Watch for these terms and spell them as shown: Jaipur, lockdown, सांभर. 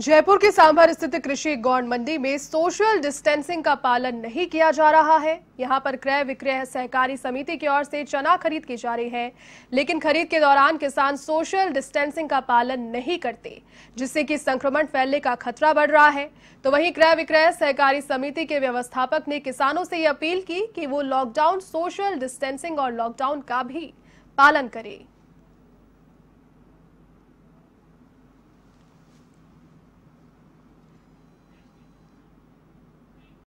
जयपुर के सांभर स्थित कृषि गौण मंडी में सोशल डिस्टेंसिंग का पालन नहीं किया जा रहा है। यहां पर क्रय विक्रय सहकारी समिति की ओर से चना खरीद की जा रही है, लेकिन खरीद के दौरान किसान सोशल डिस्टेंसिंग का पालन नहीं करते, जिससे कि संक्रमण फैलने का खतरा बढ़ रहा है। तो वहीं क्रय विक्रय सहकारी समिति के व्यवस्थापक ने किसानों से ये अपील की कि वो लॉकडाउन, सोशल डिस्टेंसिंग और लॉकडाउन का भी पालन करें।